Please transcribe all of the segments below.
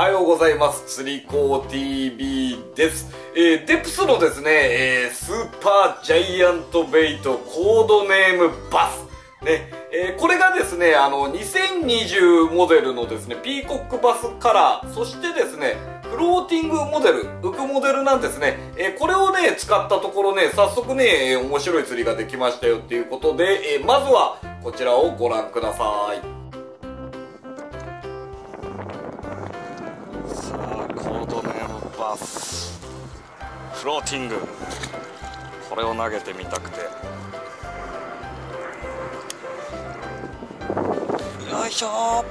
おはようございます。つりこ TV です。デプスのですね、スーパージャイアントベイトコードネームバス。ね。これがですね、2020モデルのですね、ピーコックバスカラー、そしてですね、フローティングモデル、浮くモデルなんですね。これをね、使ったところね、早速ね、面白い釣りができましたよっていうことで、まずはこちらをご覧ください。フローティング、これを投げてみたくて、よいしょ、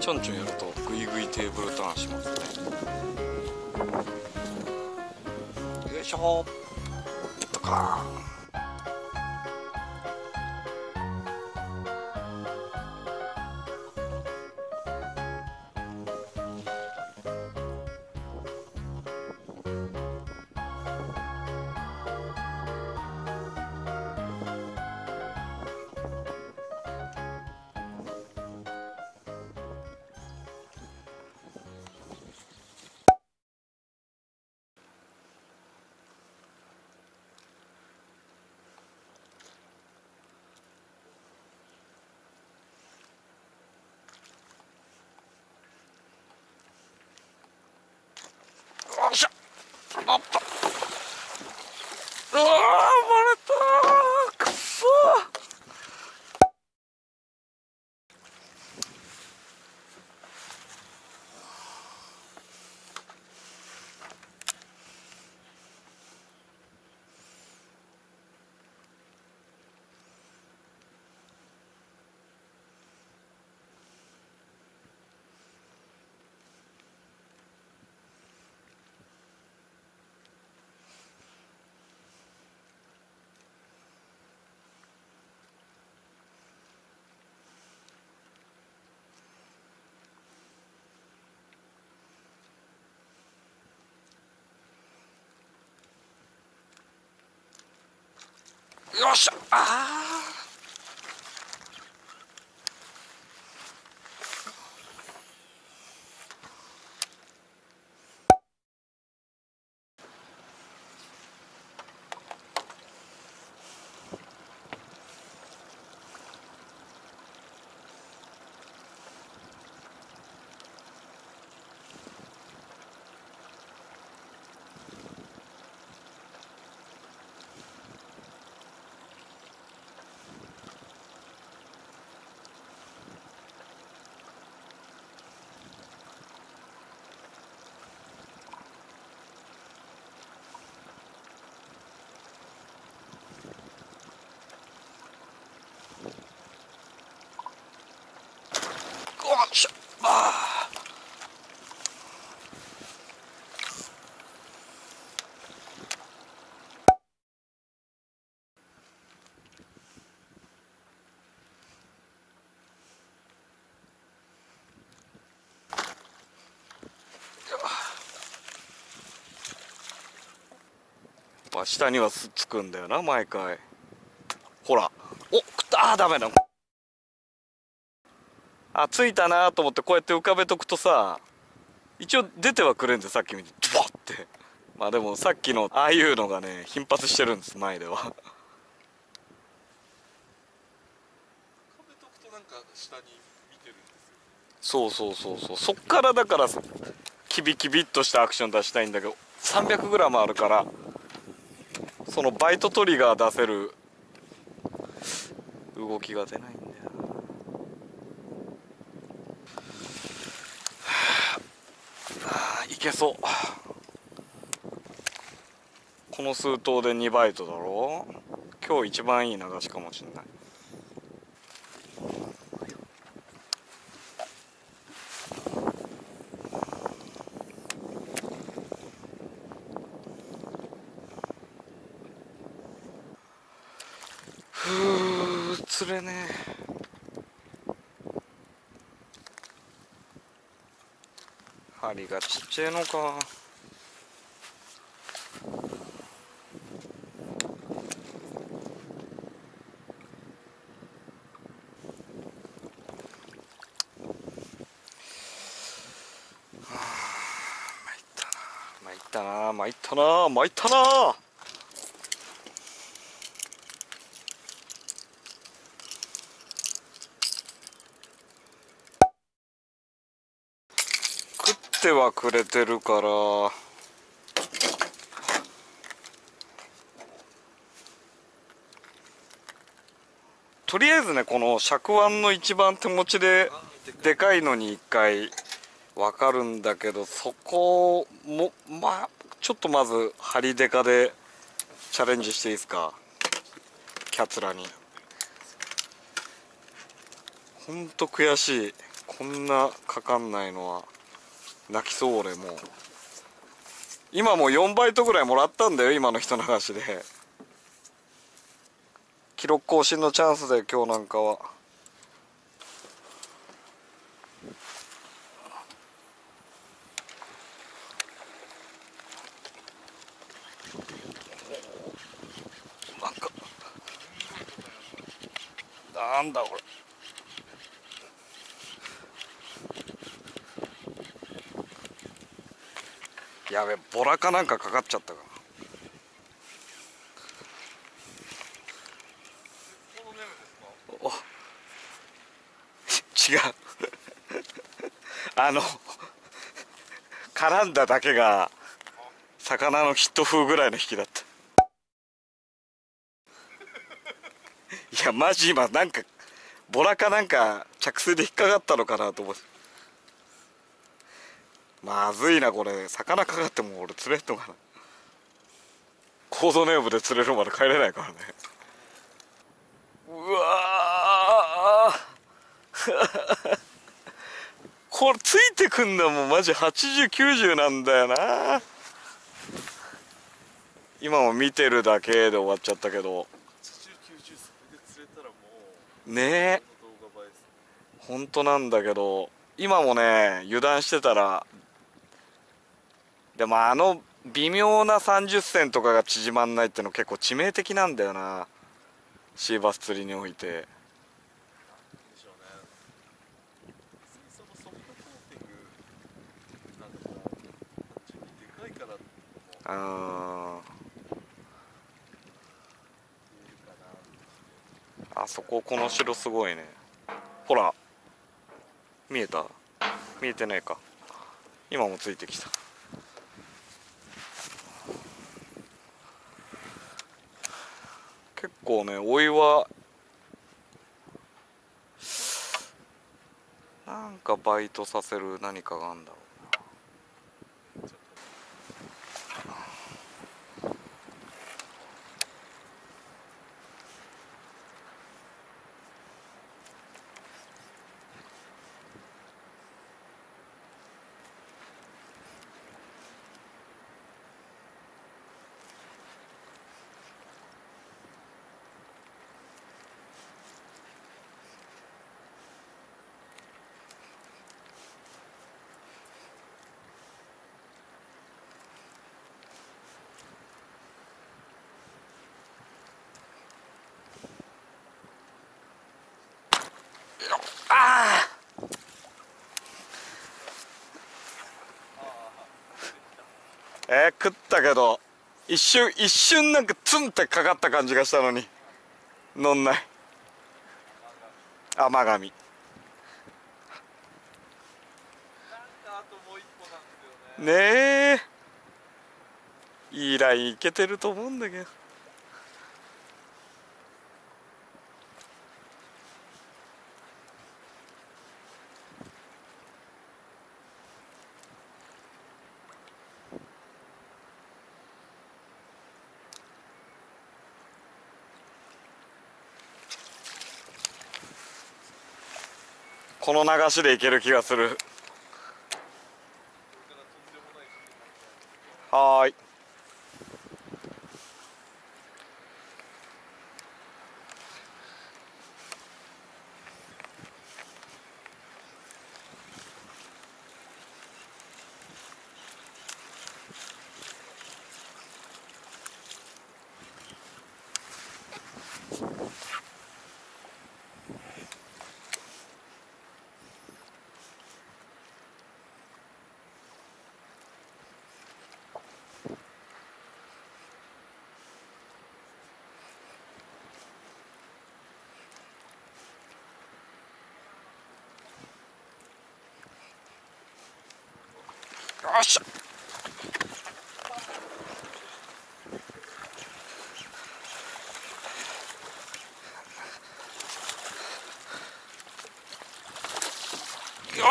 ちょんちょんやるとグイグイテーブルターンしますね。よいしょとかあっと、うわー、バレたー、くっそー。よっしゃ、あー。やっぱ下にはすっつくんだよな毎回。ほら、おっ、食った、あー、ダメだ、あ、ついたなと思ってこうやって浮かべとくとさ、一応出てはくれんで、さっき見てドボッて。まあでもさっきのああいうのがね頻発してるんです、前では。浮かべとくとなんか下に見てるんですよ。そうそうそうそう、そっからだからキビキビっとしたアクション出したいんだけど、 300g あるから、そのバイトトリガー出せる動きが出ないんだよな。いけそう。ここの数頭で2バイトだろ。今日一番いい流しかもしんない。ふう、釣れねえ。針がちっちゃいのか。参ったな。食ってはくれてるからとりあえずね、この尺腕の一番手持ちででかいのに一回わかるんだけど、そこもまあちょっとまず針デカでチャレンジしていいですか。キャツラにほんと悔しい。こんなかかんないのは泣きそう。俺もう今もう4バイトぐらいもらったんだよ、今の人流しで。記録更新のチャンスで今日なんかは。なんだこれ。やべ、ボラかなんかかかっちゃったか。お違う絡んだだけが魚のヒット風ぐらいの引きだった。いやマジ今なんかボラかなんか着水で引っかかったのかなと思って。まずいなこれ。魚かかっても俺釣れんのかな。コードネームで釣れるまで帰れないからね。うわこれついてくんだもん。マジ80、90なんだよな。今も見てるだけで終わっちゃったけどねえ、本当なんだけど今もね油断してたら。でも微妙な30銭とかが縮まんないっての結構致命的なんだよな、シーバス釣りにおいて。あそこ、この城すごいね。ほら見えた？見えてないか。今もついてきた。結構ねおいはなんかバイトさせる何かがあるんだろう。食ったけど一瞬なんかツンってかかった感じがしたのに乗んない。甘神ねえ、いいラインいけてると思うんだけど。この流しでいける気がする。はーい。よっしゃ。よ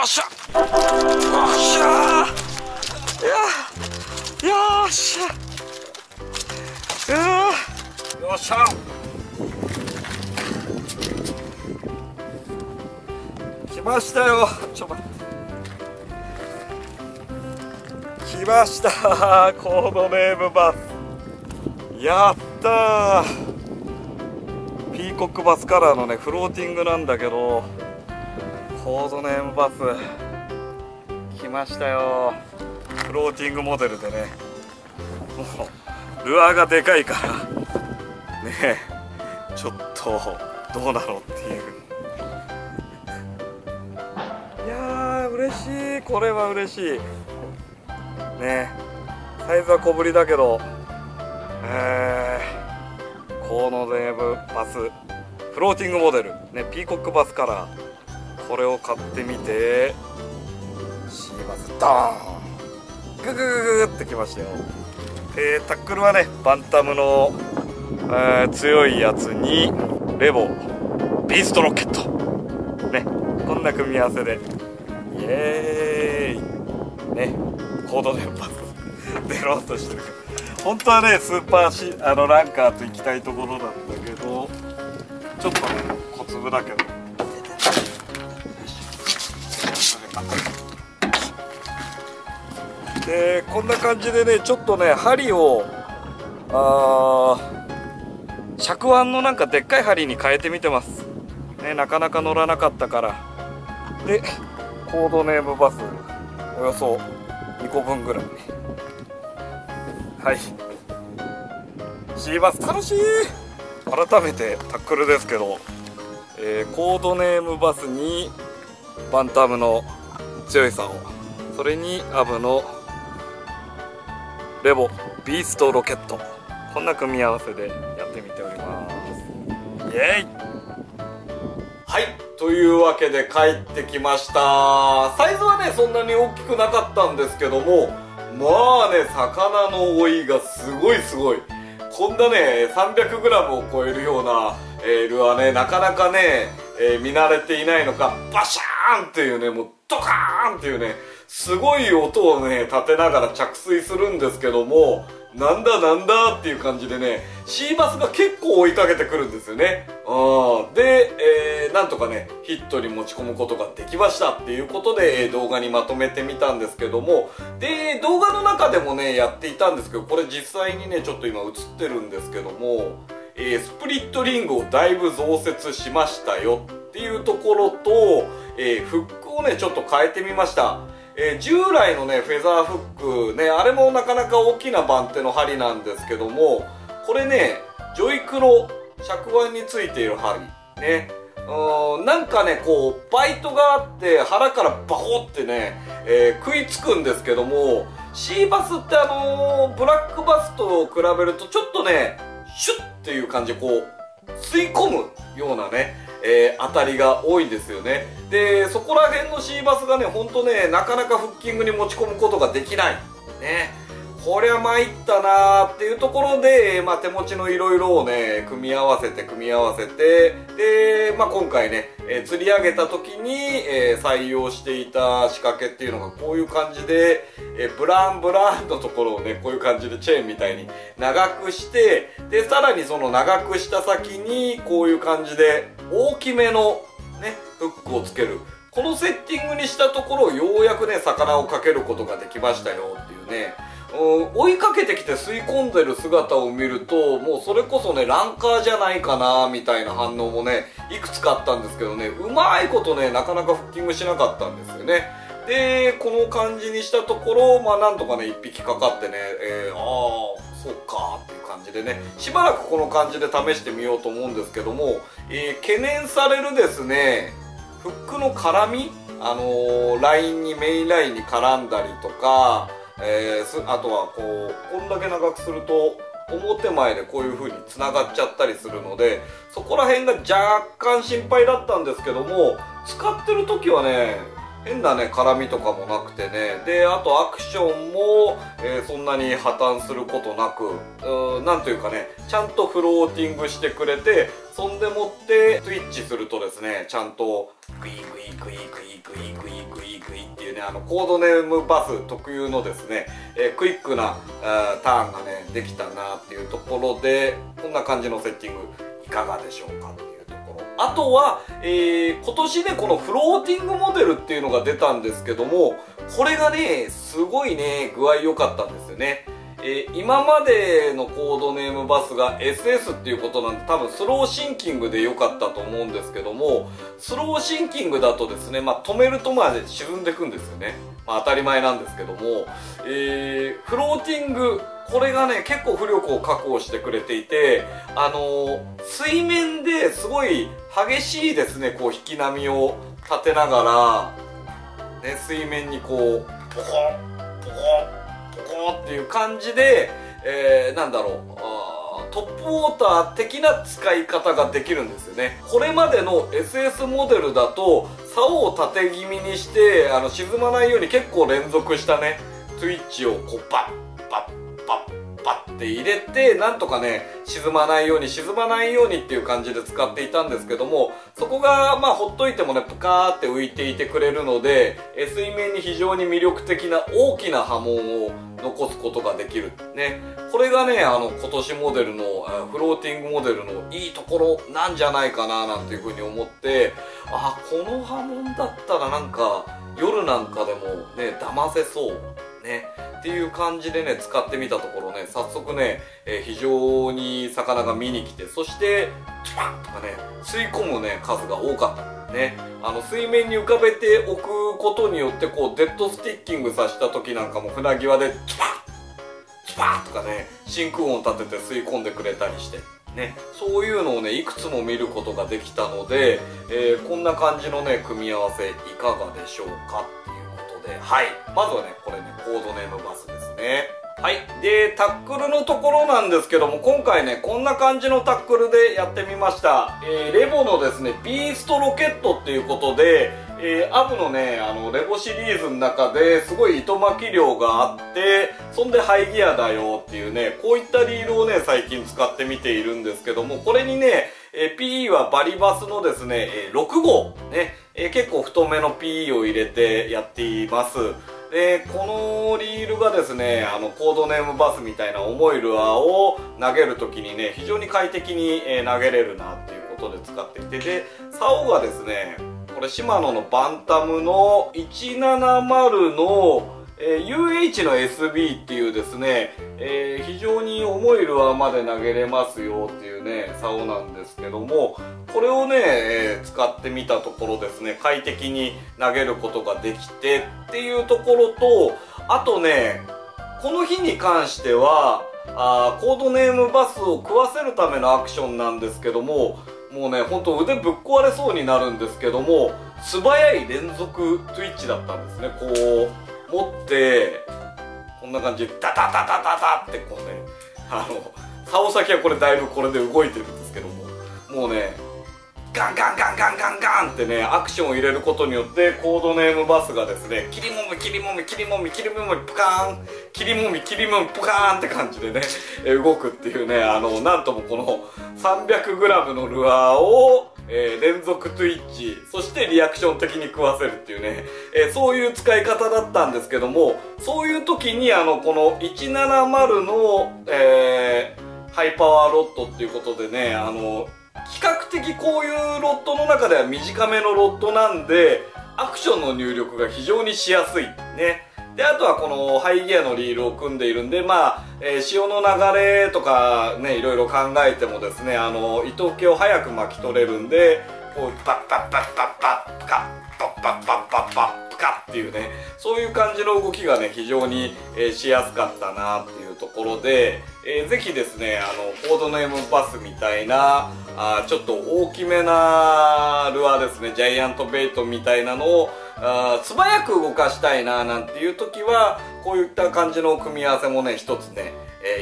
っしゃ。よっしゃー。いや。よっしゃ。よっしゃ。来ましたよ。ちょっと待って。来ましたー、この名物バス。やったー。ピーコックバスカラーのね、フローティングなんだけど、コードネームバス来ましたよ。フローティングモデルでね、もうルアーがでかいからねえ、ちょっとどうなのっていう。いやー嬉しい、これは嬉しいね、サイズは小ぶりだけど、コードネームバスフローティングモデル、ね、ピーコックバスカラー、これを買ってみて、シーバスドーン、ググググってきましたよ。タックルはね、バンタムの、強いやつにレボ、ビーストロケット、ね、こんな組み合わせで、イエーイね。コードネームバス出ろうとしてる。本当はねスーパーシあのランカーと行きたいところなんだけど、ちょっとね小粒だけど、でこんな感じでね、ちょっとね針を尺腕のなんかでっかい針に変えてみてますね。なかなか乗らなかったから。でコードネームバスおよそ2個分ぐらい。はい、シーバス楽しい。改めてタックルですけど、コードネームバスにバンタムの強い竿、それにアブのレボビーストロケット、こんな組み合わせでやってみております。イエイ。はい、というわけで帰ってきました。サイズはねそんなに大きくなかったんですけども、まあね魚の追いがすごいすごい。こんなね 300g を超えるようなルアーね、なかなかね、見慣れていないのか、バシャーンっていうね、もうドカーンっていうね、すごい音をね立てながら着水するんですけども、なんだなんだっていう感じでね、シーバスが結構追いかけてくるんですよね。で、なんとかねヒットに持ち込むことができましたっていうことで、動画にまとめてみたんですけども、で動画の中でもねやっていたんですけど、これ実際にねちょっと今映ってるんですけども、スプリットリングをだいぶ増設しましたよっていうところと、フックをねちょっと変えてみました。従来のねフェザーフックね、あれもなかなか大きな番手の針なんですけども、これねジョイクロ尺腕についている針ね、なんかねこうバイトがあって腹からバホってね、食いつくんですけども、シーバスってブラックバスと比べるとちょっとねシュッっていう感じでこう吸い込むようなね、当たりが多いんですよね。でそこら辺のシーバスがねほんとねなかなかフッキングに持ち込むことができないね。これは参ったなーっていうところで、まあ、手持ちのいろいろをね組み合わせてで、まあ、今回ね、釣り上げた時に、採用していた仕掛けっていうのがこういう感じで、ブランブランのところをねこういう感じでチェーンみたいに長くして、でさらにその長くした先にこういう感じで大きめのねフックをつける。このセッティングにしたところをようやくね魚をかけることができましたよっていうね、追いかけてきて吸い込んでる姿を見るともうそれこそねランカーじゃないかなみたいな反応もねいくつかあったんですけどね、うまいことねなかなかフッキングしなかったんですよね。でこの感じにしたところまあなんとかね1匹かかってね、ああそうかっていう感じでねしばらくこの感じで試してみようと思うんですけども、懸念されるですねフックの絡み、ラインにメインラインに絡んだりとか、あとはこんだけ長くすると表前でこういう風に繋がっちゃったりするのでそこら辺が若干心配だったんですけども、使ってる時はね変なね絡みとかもなくてね、であとアクションも、そんなに破綻することなくなんというかねちゃんとフローティングしてくれて、そんでもってスイッチするとですねちゃんとグイグイグイグイグイグイグイグイっていうねコードネームバス特有のですね、クイックなターンがねできたなっていうところで、こんな感じのセッティングいかがでしょうか。あとは、今年ねこのフローティングモデルっていうのが出たんですけども、これがねすごいね具合良かったんですよね。今までのコードネームバスが SS っていうことなんで多分スローシンキングで良かったと思うんですけども、スローシンキングだとですね、まあ、止めるとまで沈んでいくんですよね、まあ、当たり前なんですけども、フローティングこれがね結構浮力を確保してくれていて、水面ですごい激しいですねこう引き波を立てながら、ね、水面にこうポコンポコンっていう感じで、なんだろうトップウォーター的な使い方ができるんですよね。これまでの SS モデルだと竿を縦気味にして沈まないように結構連続したねスイッチをこうバッバッバッバッって入れてなんとかね沈まないようにっていう感じで使っていたんですけども、そこがまあほっといてもねプカーって浮いていてくれるので水面に非常に魅力的な大きな波紋を残すことができるね。これがね今年モデルのフローティングモデルのいいところなんじゃないかななんていうふうに思って、あこの波紋だったらなんか夜なんかでもね騙せそうねっていう感じでね使ってみたところね早速ね、非常に魚が見に来て、そしてチュパッとかね吸い込むね数が多かったね、水面に浮かべておくことによってこうデッドスティッキングさせた時なんかも船際でチュパッチュパッとかね真空音立てて吸い込んでくれたりしてね、そういうのをねいくつも見ることができたので、こんな感じのね組み合わせいかがでしょうかっていうことで、はいまずはねこれねコードネームバスですね。はい、でタックルのところなんですけども、今回ねこんな感じのタックルでやってみました、レボのですねビーストロケットっていうことで、アブのねレボシリーズの中ですごい糸巻き量があって、そんでハイギアだよっていうねこういったリールをね最近使ってみているんですけども、これにねPE はバリバスのですね、6号ね、結構太めの PE を入れてやっています。でこのリールがですねコードネームバスみたいな重いルアーを投げるときにね非常に快適に投げれるなっていうことで使っていて、で竿がですねこれシマノのバンタムの170のUH の SB っていうですね、非常に重いルアーまで投げれますよっていうね竿なんですけども、これをね、使ってみたところですね快適に投げることができてっていうところと、あとねこの日に関してはコードネームバスを食わせるためのアクションなんですけども、もうねほんと腕ぶっ壊れそうになるんですけども素早い連続スイッチだったんですね。こう持ってこんな感じでダダダダダダってこうね竿先はこれだいぶこれで動いてるんですけども、もうねガンガンガンガンガンガンってねアクションを入れることによってコードネームバスがですね切りもみプカーン切りもみプカーンって感じでね動くっていうねなんともこの 300g のルアーを連続トゥイッチ、そしてリアクション的に食わせるっていうね、そういう使い方だったんですけども、そういう時にこの170の、ハイパワーロッドっていうことでね比較的こういうロッドの中では短めのロッドなんでアクションの入力が非常にしやすいね。であとはこのハイギアのリールを組んでいるんで、まあ、潮の流れとかね、いろいろ考えてもですね、糸気を早く巻き取れるんで、こうパッパッパッパッパップカッパッパッパッパッパップカッっていうね、そういう感じの動きがね非常にしやすかったなっていうところで、ぜひですね、コードネームバスみたいなちょっと大きめなルアーですね、ジャイアントベイトみたいなのを素早く動かしたいななんていう時はこういった感じの組み合わせもね一つね、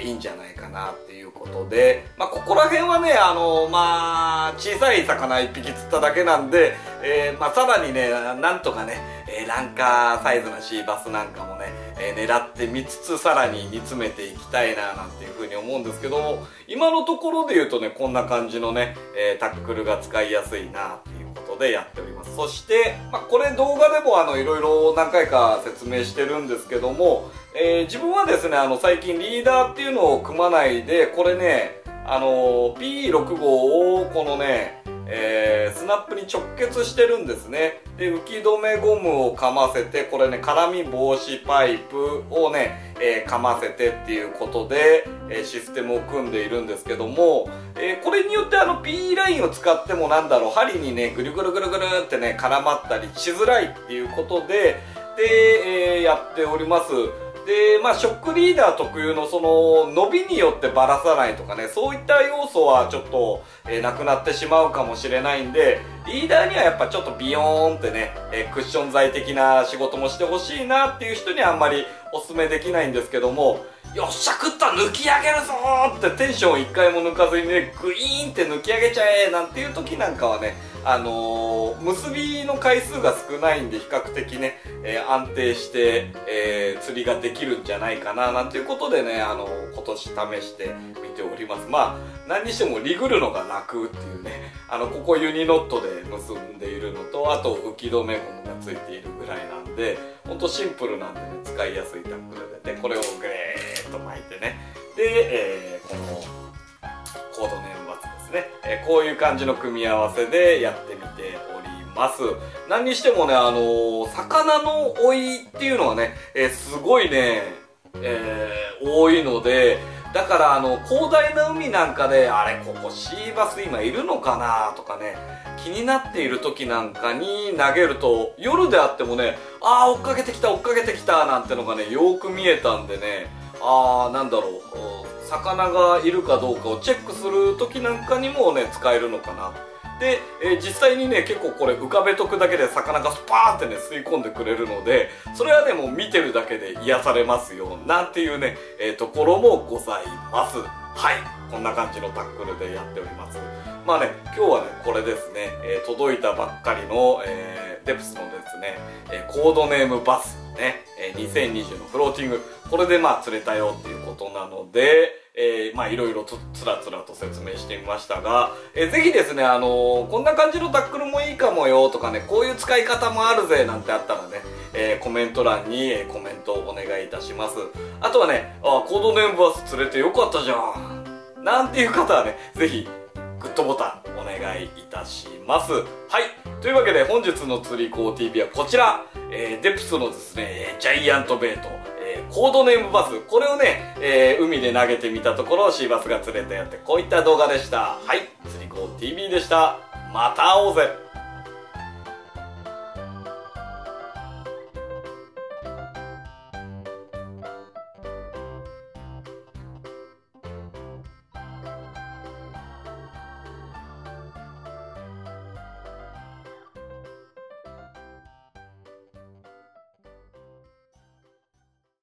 いいんじゃないかなっていうことで、まあ、ここら辺はねまあ小さい魚1匹釣っただけなんで、まあ、さらにねなんとかね、ランカーサイズのシーバスなんかもね、狙ってみつつさらに煮詰めていきたいななんていうふうに思うんですけども、今のところで言うとねこんな感じのね、タックルが使いやすいなっていうことでやっております。そして、まあ、これ動画でもいろいろ何回か説明してるんですけども、自分はですね最近リーダーっていうのを組まないで、これねP6 号をこのね、スナップに直結してるんですね。で浮き止めゴムをかませて、これね絡み防止パイプをね、かませてっていうことで、システムを組んでいるんですけども、これによってP ラインを使っても針にねぐるぐるぐるぐるってね絡まったりしづらいっていうことでやっております。でまあ、ショックリーダー特有の伸びによってばらさないとかね、そういった要素はちょっと、なくなってしまうかもしれないんで、リーダーにはやっぱちょっとビヨーンってね、クッション材的な仕事もしてほしいなっていう人にはあんまりおすすめできないんですけども、よっしゃ食った抜き上げるぞーってテンション一回も抜かずにねグイーンって抜き上げちゃえなんていう時なんかはね結びの回数が少ないんで比較的ね、安定して、釣りができるんじゃないかななんていうことでね今年試してみております。まあ何にしてもリグるのが楽っていうね、ここユニノットで結んでいるのと、あと浮き止めゴムがついているぐらいなんでほんとシンプルなんでね使いやすいタックルで、ね、これをグレーっと巻いてね、で、このコードネームバスですね、こういう感じの組み合わせでやってみております。何にしてもね魚の追いっていうのはね、すごいね、多いので、だから広大な海なんかであれここシーバス今いるのかなとかね気になっている時なんかに投げると、夜であってもねああ追っかけてきた追っかけてきたなんてのがねよく見えたんでね、ああなんだろう魚がいるかどうかをチェックする時なんかにもね使えるのかな。で、実際にね結構これ浮かべとくだけで魚がスパーンってね吸い込んでくれるので、それはねもう見てるだけで癒されますよなんていうね、ところもございます。はい、こんな感じのタックルでやっております。まあね今日はねこれですね、届いたばっかりの、デプスのですね、コードネームバスね、2020のフローティング、これでまあ釣れたよっていうことなので、まあいろいろとつらつらと説明してみましたが、ぜひですねこんな感じのタックルもいいかもよとかね、こういう使い方もあるぜなんてあったらね、コメント欄にコメントをお願いいたします。あとはねコードネームバス釣れてよかったじゃんなんていう方はねぜひグッドボタンお願いいたします。はい、というわけで本日の釣り子 TV はこちら、デプスのですねジャイアントベイトコードネームバス、これをね、海で投げてみたところシーバスが釣れたよってこういった動画でした。はい、釣り子 TV でした。また会おうぜ。